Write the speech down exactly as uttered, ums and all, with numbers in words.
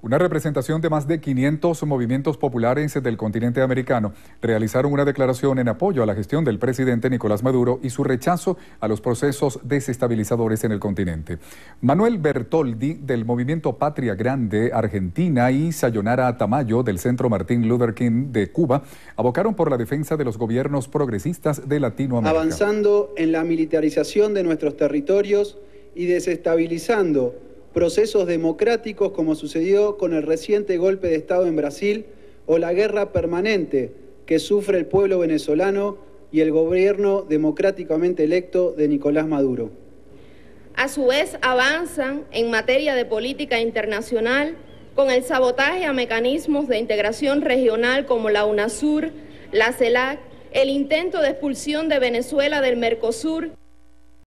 Una representación de más de quinientos movimientos populares del continente americano realizaron una declaración en apoyo a la gestión del presidente Nicolás Maduro y su rechazo a los procesos desestabilizadores en el continente. Manuel Bertoldi, del Movimiento Patria Grande Argentina, y Sayonara Atamayo, del Centro Martín Luther King de Cuba, abocaron por la defensa de los gobiernos progresistas de Latinoamérica. Avanzando en la militarización de nuestros territorios y desestabilizando procesos democráticos como sucedió con el reciente golpe de Estado en Brasil o la guerra permanente que sufre el pueblo venezolano y el gobierno democráticamente electo de Nicolás Maduro. A su vez avanzan en materia de política internacional con el sabotaje a mecanismos de integración regional como la UNASUR, la CELAC, el intento de expulsión de Venezuela del Mercosur.